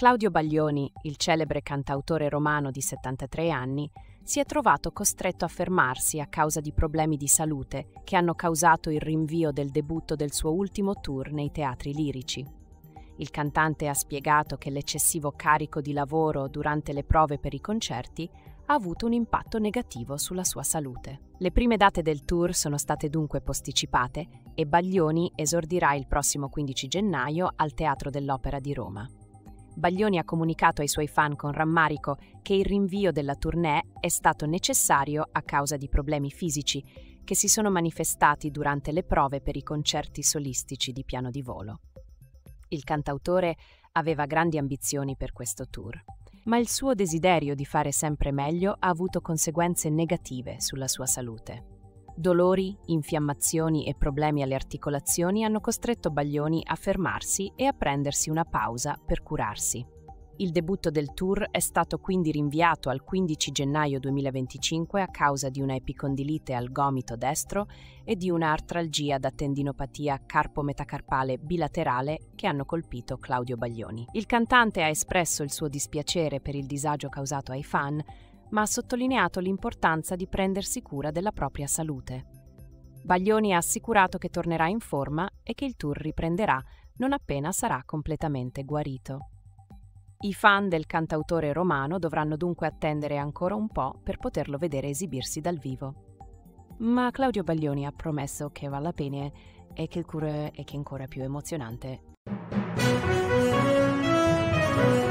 Claudio Baglioni, il celebre cantautore romano di 73 anni, si è trovato costretto a fermarsi a causa di problemi di salute che hanno causato il rinvio del debutto del suo ultimo tour nei teatri lirici. Il cantante ha spiegato che l'eccessivo carico di lavoro durante le prove per i concerti ha avuto un impatto negativo sulla sua salute. Le prime date del tour sono state dunque posticipate e Baglioni esordirà il prossimo 15 gennaio al Teatro dell'Opera di Roma. Baglioni ha comunicato ai suoi fan con rammarico che il rinvio della tournée è stato necessario a causa di problemi fisici che si sono manifestati durante le prove per i concerti solistici di Piano di Volo. Il cantautore aveva grandi ambizioni per questo tour, ma il suo desiderio di fare sempre meglio ha avuto conseguenze negative sulla sua salute. Dolori, infiammazioni e problemi alle articolazioni hanno costretto Baglioni a fermarsi e a prendersi una pausa per curarsi. Il debutto del tour è stato quindi rinviato al 15 gennaio 2025 a causa di una epicondilite al gomito destro e di un'artralgia da tendinopatia carpo-metacarpale bilaterale che hanno colpito Claudio Baglioni. Il cantante ha espresso il suo dispiacere per il disagio causato ai fan, ma ha sottolineato l'importanza di prendersi cura della propria salute. Baglioni ha assicurato che tornerà in forma e che il tour riprenderà non appena sarà completamente guarito. I fan del cantautore romano dovranno dunque attendere ancora un po' per poterlo vedere esibirsi dal vivo. Ma Claudio Baglioni ha promesso che vale la pena e che il tour è ancora più emozionante.